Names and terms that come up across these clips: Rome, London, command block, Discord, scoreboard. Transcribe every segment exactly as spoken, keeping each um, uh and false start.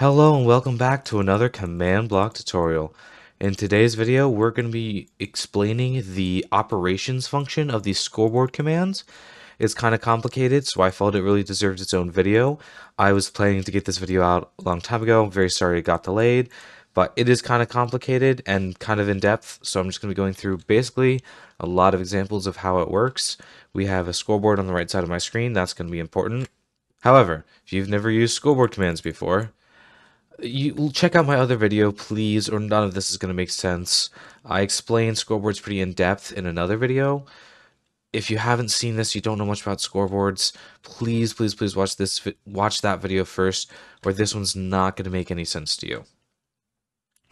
Hello and welcome back to another command block tutorial. In today's video, we're going to be explaining the operations function of these scoreboard commands. It's kind of complicated, so I felt it really deserved its own video. I was planning to get this video out a long time ago. I'm very sorry it got delayed, but it is kind of complicated and kind of in depth, so I'm just going to be going through basically a lot of examples of how it works. We have a scoreboard on the right side of my screen. That's going to be important. However, if you've never used scoreboard commands before, you check out my other video, please, or none of this is going to make sense. I explain scoreboards pretty in depth in another video. If you haven't seen this, you don't know much about scoreboards, please, please, please watch this, watch that video first, or this one's not going to make any sense to you.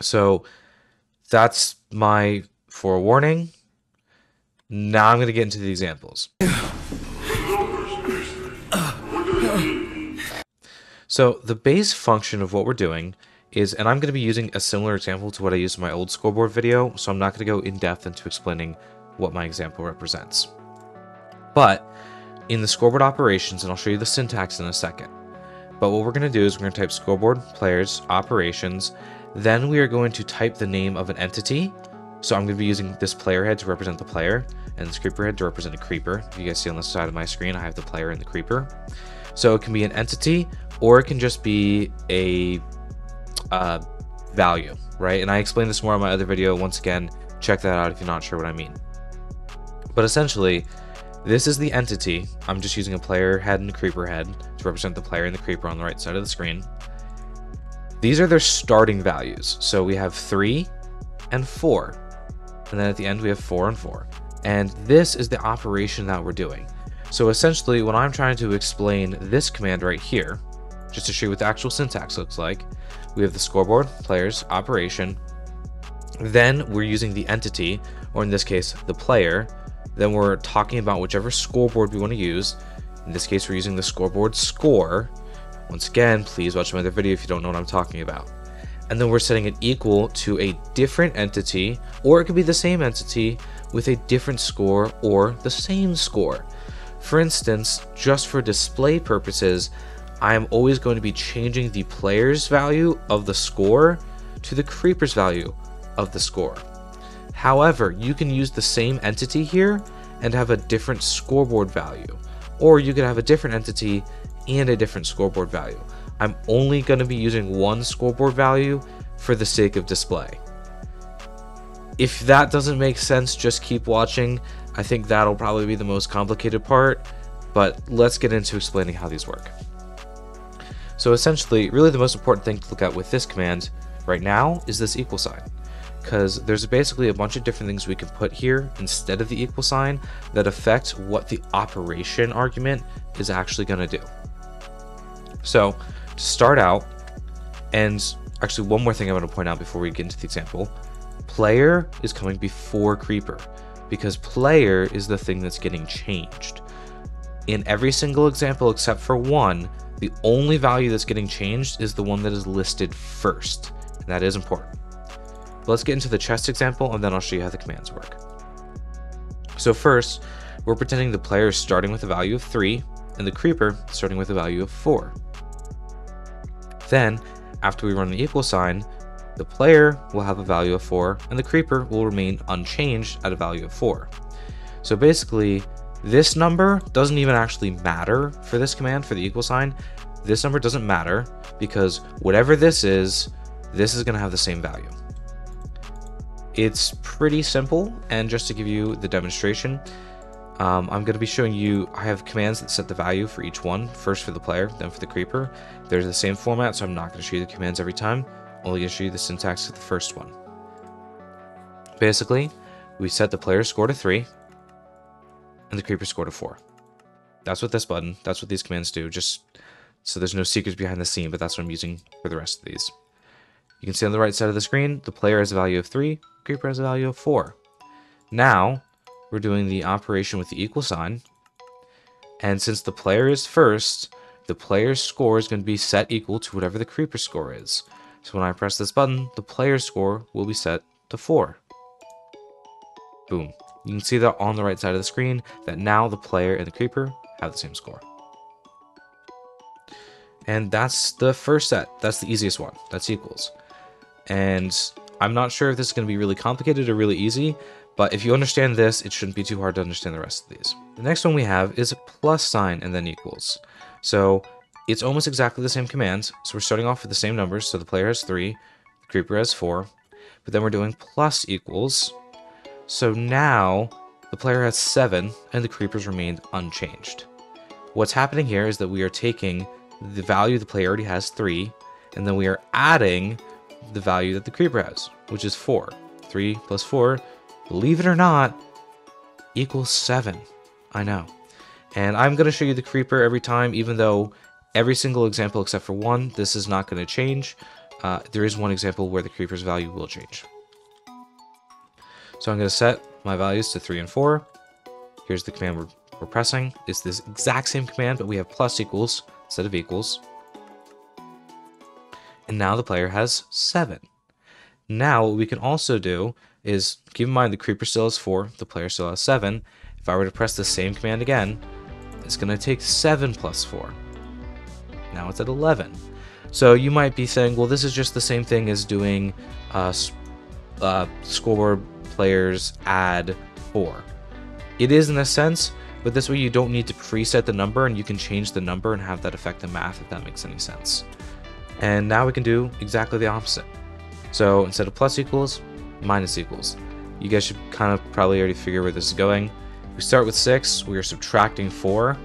So that's my forewarning. Now I'm going to get into the examples. So the base function of what we're doing is, and I'm going to be using a similar example to what I used in my old scoreboard video, so I'm not going to go in depth into explaining what my example represents. But in the scoreboard operations, and I'll show you the syntax in a second, but what we're going to do is we're going to type scoreboard players operations, then we are going to type the name of an entity. So I'm going to be using this player head to represent the player and this creeper head to represent a creeper. If you guys see on the side of my screen, I have the player and the creeper. So it can be an entity, or it can just be a uh, value, right? And I explained this more in my other video. Once again, check that out if you're not sure what I mean. But essentially, this is the entity. I'm just using a player head and a creeper head to represent the player and the creeper on the right side of the screen. These are their starting values. So we have three and four. And then at the end, we have four and four. And this is the operation that we're doing. So essentially, when I'm trying to explain this command right here, just to show you what the actual syntax looks like, we have the scoreboard, players, operation, then we're using the entity, or in this case, the player, then we're talking about whichever scoreboard we want to use. In this case, we're using the scoreboard score. Once again, please watch my other video if you don't know what I'm talking about. And then we're setting it equal to a different entity, or it could be the same entity with a different score or the same score. For instance, just for display purposes, I am always going to be changing the player's value of the score to the creeper's value of the score. However, you can use the same entity here and have a different scoreboard value, or you could have a different entity and a different scoreboard value. I'm only going to be using one scoreboard value for the sake of display. If that doesn't make sense, just keep watching. I think that'll probably be the most complicated part, but let's get into explaining how these work. So essentially, really the most important thing to look at with this command right now is this equal sign, because there's basically a bunch of different things we can put here instead of the equal sign that affect what the operation argument is actually going to do. So to start out, and actually one more thing I want to point out before we get into the example, player is coming before creeper because player is the thing that's getting changed. In every single example except for one, the only value that's getting changed is the one that is listed first, and that is important. But let's get into the chest example, and then I'll show you how the commands work. So first, we're pretending the player is starting with a value of three, and the creeper starting with a value of four. Then, after we run the equal sign, the player will have a value of four, and the creeper will remain unchanged at a value of four. So basically, this number doesn't even actually matter for this command, for the equal sign. This number doesn't matter because whatever this is, this is going to have the same value. It's pretty simple. And just to give you the demonstration, um, I'm going to be showing you, I have commands that set the value for each one, first for the player, then for the creeper. They're the same format, so I'm not going to show you the commands every time. I'm only going to show you the syntax of the first one. Basically, we set the player score to three. And the creeper score to four. That's what this button, that's what these commands do, just so there's no secrets behind the scene, but that's what I'm using for the rest of these. You can see on the right side of the screen, the player has a value of three, creeper has a value of four. Now, we're doing the operation with the equal sign, and since the player is first, the player's score is going to be set equal to whatever the creeper score is. So when I press this button, the player's score will be set to four. Boom. You can see that on the right side of the screen that now the player and the creeper have the same score. And that's the first set. That's the easiest one. That's equals. And I'm not sure if this is going to be really complicated or really easy, but if you understand this, it shouldn't be too hard to understand the rest of these. The next one we have is a plus sign and then equals. So it's almost exactly the same command. So we're starting off with the same numbers. So the player has three, the creeper has four, but then we're doing plus equals. So now the player has seven and the creepers remained unchanged. What's happening here is that we are taking the value the player already has, three, and then we are adding the value that the creeper has, which is four. three plus four, believe it or not, equals seven. I know. And I'm going to show you the creeper every time, even though every single example except for one, this is not going to change. Uh, there is one example where the creeper's value will change. So I'm going to set my values to three and four. Here's the command we're, we're pressing. It's this exact same command, but we have plus equals instead of equals. And now the player has seven. Now what we can also do is, keep in mind the creeper still has four, the player still has seven. If I were to press the same command again, it's going to take seven plus four. Now it's at eleven. So you might be saying, well, this is just the same thing as doing uh, uh, scoreboard players add four. It is in a sense, but this way you don't need to preset the number and you can change the number and have that affect the math, if that makes any sense. And now we can do exactly the opposite. So instead of plus equals, minus equals. You guys should kind of probably already figure where this is going. We start with six, we are subtracting four.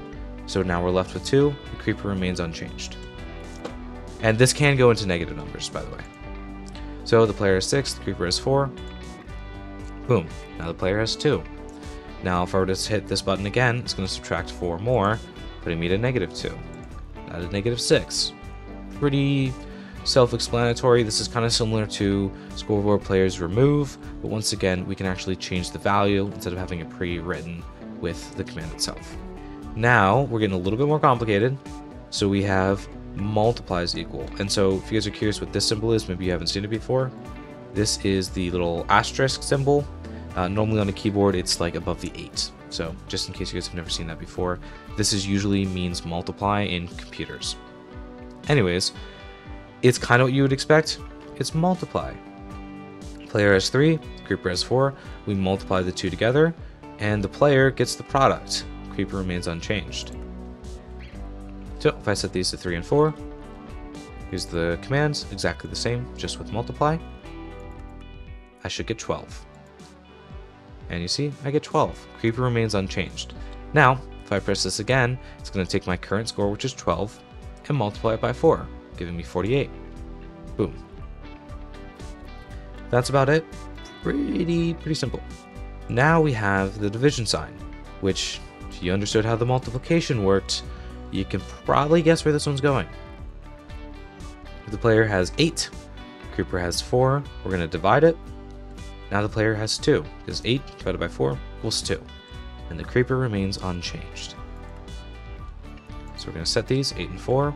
So now we're left with two, the creeper remains unchanged. And this can go into negative numbers, by the way. So the player has six, the creeper has four. Boom, now the player has two. Now if I were to hit this button again, it's gonna subtract four more, putting me to negative two, now to negative six. Pretty self-explanatory. This is kind of similar to scoreboard players remove, but once again, we can actually change the value instead of having it pre-written with the command itself. Now we're getting a little bit more complicated. So we have multiplies equal. And so if you guys are curious what this symbol is, maybe you haven't seen it before. This is the little asterisk symbol. Uh, normally on a keyboard, it's like above the eight. So just in case you guys have never seen that before, this is usually means multiply in computers. Anyways, it's kind of what you would expect. It's multiply. Player has three, creeper has four. We multiply the two together, and the player gets the product. Creeper remains unchanged. So if I set these to three and four, here's the commands, exactly the same, just with multiply. I should get twelve. And you see, I get twelve. Creeper remains unchanged. Now, if I press this again, it's going to take my current score, which is twelve, and multiply it by four, giving me forty-eight. Boom. That's about it. Pretty, pretty simple. Now we have the division sign, which, if you understood how the multiplication worked, you can probably guess where this one's going. The player has eight, the creeper has four, we're going to divide it. Now the player has two, because eight divided by four equals two, and the creeper remains unchanged. So we're going to set these, eight and four.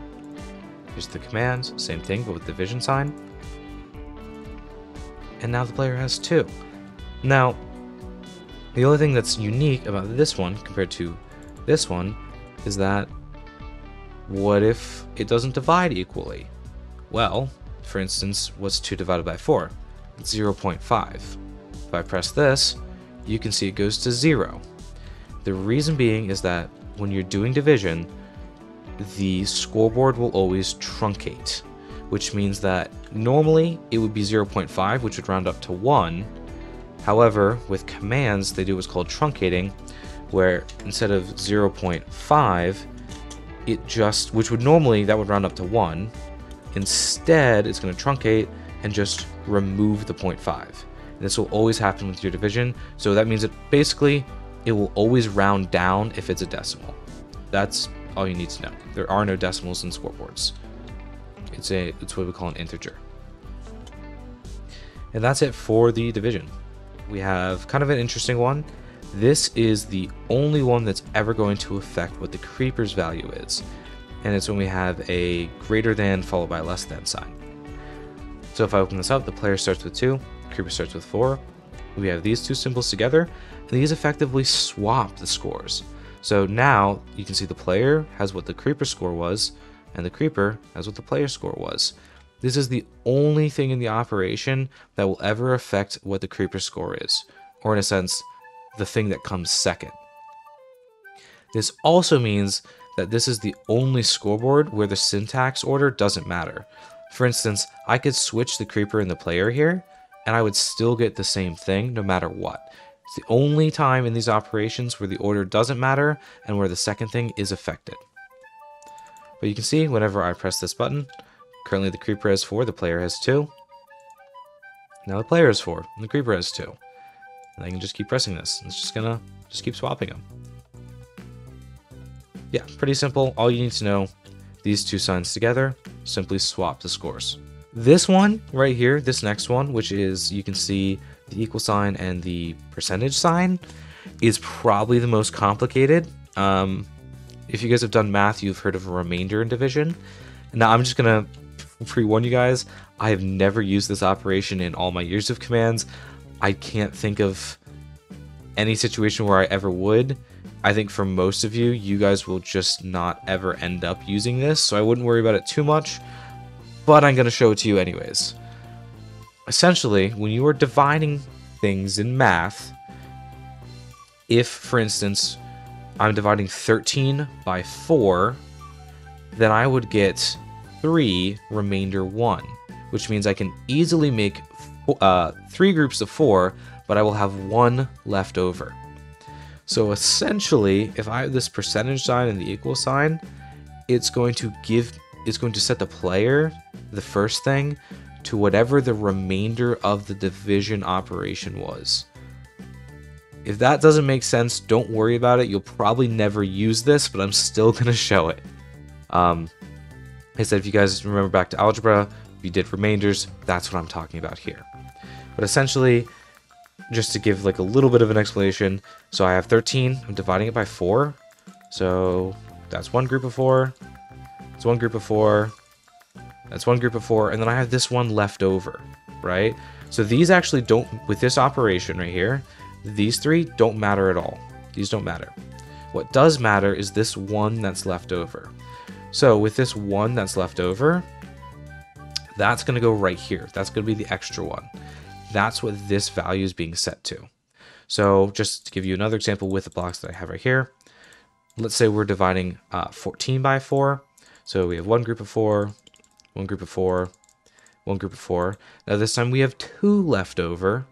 Here's the commands, same thing, but with the division sign. And now the player has two. Now, the only thing that's unique about this one compared to this one is that, what if it doesn't divide equally? Well, for instance, what's two divided by four? It's zero point five. If I press this, you can see it goes to zero. The reason being is that when you're doing division, the scoreboard will always truncate, which means that normally it would be zero point five, which would round up to one. However, with commands, they do what's called truncating, where instead of zero point five, it just, which would normally, that would round up to one. Instead, it's going to truncate and just remove the zero point five. And this will always happen with your division. So that means that basically, it will always round down if it's a decimal. That's all you need to know. There are no decimals in scoreboards. It's a it's what we call an integer. And that's it for the division. We have kind of an interesting one. This is the only one that's ever going to affect what the creeper's value is. And it's when we have a greater than followed by less than sign. So if I open this up, the player starts with two, the creeper starts with four. We have these two symbols together, and these effectively swap the scores. So now you can see the player has what the creeper score was, and the creeper as what the player score was. This is the only thing in the operation that will ever affect what the creeper score is, or in a sense, the thing that comes second. This also means that this is the only scoreboard where the syntax order doesn't matter. For instance, I could switch the creeper and the player here, and I would still get the same thing no matter what. It's the only time in these operations where the order doesn't matter and where the second thing is affected. But you can see whenever I press this button, currently the creeper has four, the player has two. Now the player has four, and the creeper has two. And I can just keep pressing this. It's just gonna just keep swapping them. Yeah, pretty simple. All you need to know, these two signs together, simply swap the scores. This one right here, this next one, which is, you can see the equal sign and the percentage sign, is probably the most complicated. Um, if you guys have done math, you've heard of a remainder in division. Now I'm just gonna pre-warn you guys, I have never used this operation in all my years of commands. I can't think of any situation where I ever would. I think for most of you, you guys will just not ever end up using this, so I wouldn't worry about it too much, but I'm going to show it to you anyways. Essentially, when you are dividing things in math, if, for instance, I'm dividing thirteen by four, then I would get three remainder one, which means I can easily make uh, three groups of four, but I will have one left over. So essentially, if I have this percentage sign and the equal sign, it's going to give, it's going to set the player, the first thing, to whatever the remainder of the division operation was. If that doesn't make sense, don't worry about it. You'll probably never use this, but I'm still gonna show it. Um, I said, if you guys remember back to algebra, if you did remainders, that's what I'm talking about here. But essentially, just to give like a little bit of an explanation, so I have thirteen, I'm dividing it by four, so that's one group of four, it's one group of four, that's one group of four, and then I have this one left over, right? So these actually don't, with this operation right here, these three don't matter at all. These don't matter. What does matter is this one that's left over. So with this one that's left over, that's going to go right here. That's going to be the extra one. That's what this value is being set to. So just to give you another example with the blocks that I have right here, let's say we're dividing uh, fourteen by four. So we have one group of four, one group of four, one group of four. Now this time we have two left over.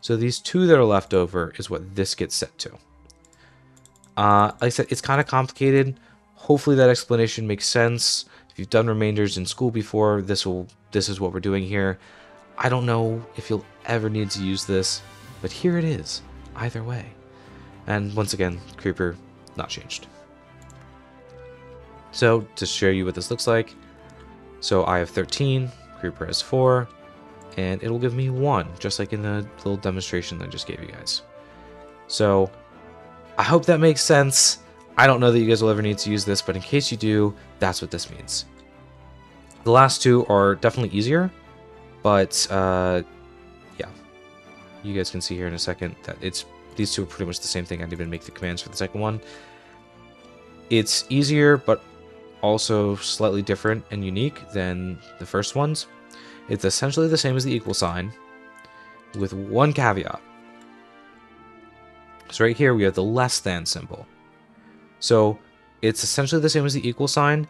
So these two that are left over is what this gets set to. Uh, like I said, it's kind of complicated. Hopefully that explanation makes sense. If you've done remainders in school before, this will, this is what we're doing here. I don't know if you'll ever need to use this, but here it is, either way. And once again, creeper not changed. So to show you what this looks like, so I have thirteen, creeper has four, and it'll give me one, just like in the little demonstration that I just gave you guys. So I hope that makes sense. I don't know that you guys will ever need to use this, but in case you do, that's what this means. The last two are definitely easier. But, uh, yeah, you guys can see here in a second that it's, these two are pretty much the same thing. I didn't even make the commands for the second one. It's easier, but also slightly different and unique than the first ones. It's essentially the same as the equal sign with one caveat. So right here we have the less than symbol. So it's essentially the same as the equal sign,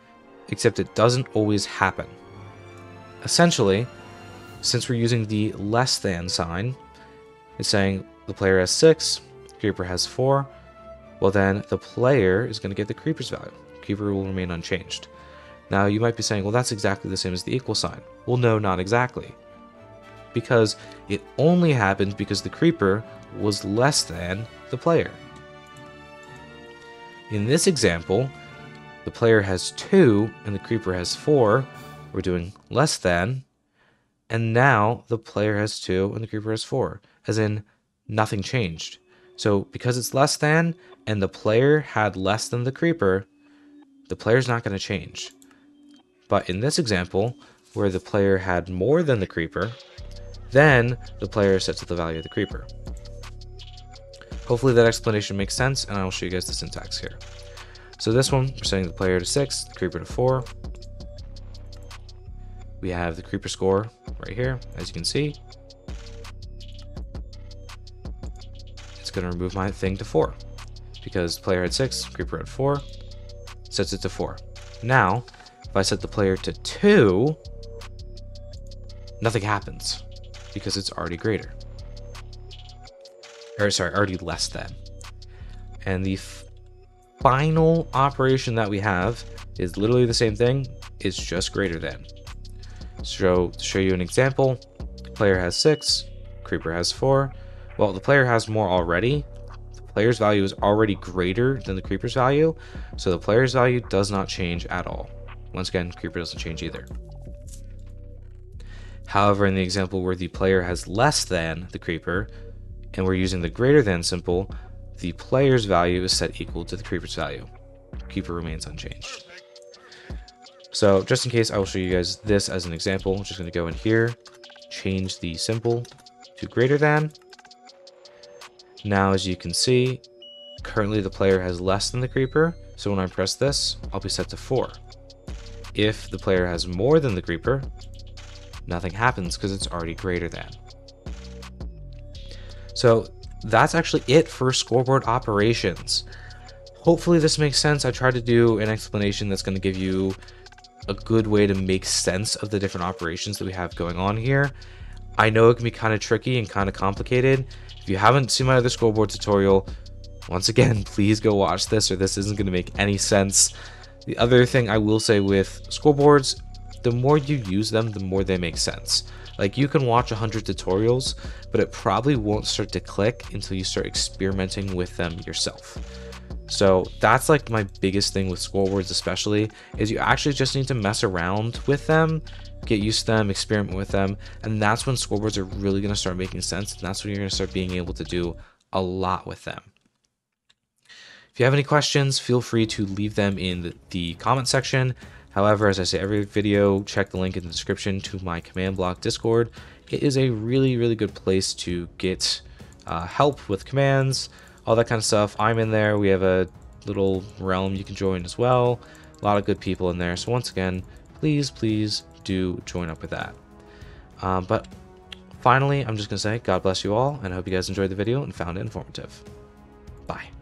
except it doesn't always happen. Essentially, since we're using the less than sign, it's saying the player has six, the creeper has four. Well, then the player is going to get the creeper's value. The creeper will remain unchanged. Now, you might be saying, well, that's exactly the same as the equal sign. Well, no, not exactly. Because it only happened because the creeper was less than the player. In this example, the player has two and the creeper has four. We're doing less than. And now the player has two and the creeper has four, as in nothing changed. So because it's less than and the player had less than the creeper, the player's not going to change. But in this example, where the player had more than the creeper, then the player is set to the value of the creeper. Hopefully that explanation makes sense, and I will show you guys the syntax here. So this one, we're setting the player to six, the creeper to four, we have the creeper score right here, as you can see. It's going to remove my thing to four because player had six, creeper had four, sets it to four. Now, if I set the player to two, nothing happens because it's already greater. Or sorry, already less than. And the final operation that we have is literally the same thing. It's just greater than. So to show you an example, player has six, creeper has four. Well, the player has more already. The player's value is already greater than the creeper's value. So the player's value does not change at all. Once again, creeper doesn't change either. However, in the example where the player has less than the creeper, and we're using the greater than symbol, the player's value is set equal to the creeper's value. Creeper remains unchanged. So just in case, I will show you guys this as an example. I'm just going to go in here, change the symbol to greater than. Now, as you can see, currently the player has less than the creeper. So when I press this, I'll be set to four. If the player has more than the creeper, nothing happens because it's already greater than. So that's actually it for scoreboard operations. Hopefully this makes sense. I tried to do an explanation that's going to give you a good way to make sense of the different operations that we have going on here. I know it can be kind of tricky and kind of complicated. If you haven't seen my other scoreboard tutorial, once again, please go watch this, or this isn't going to make any sense. The other thing I will say with scoreboards, the more you use them, the more they make sense. Like, you can watch one hundred tutorials, but it probably won't start to click until you start experimenting with them yourself. So that's like my biggest thing with scoreboards especially, is you actually just need to mess around with them, get used to them, experiment with them, and that's when scoreboards are really going to start making sense, and that's when you're going to start being able to do a lot with them. If you have any questions, feel free to leave them in the, the comment section. However, as I say every video, check the link in the description to my Command Block Discord. It is a really, really good place to get uh, help with commands, all that kind of stuff. I'm in there. We have a little realm you can join as well. A lot of good people in there. So once again, please, please do join up with that. Um, but finally, I'm just going to say God bless you all, and I hope you guys enjoyed the video and found it informative. Bye.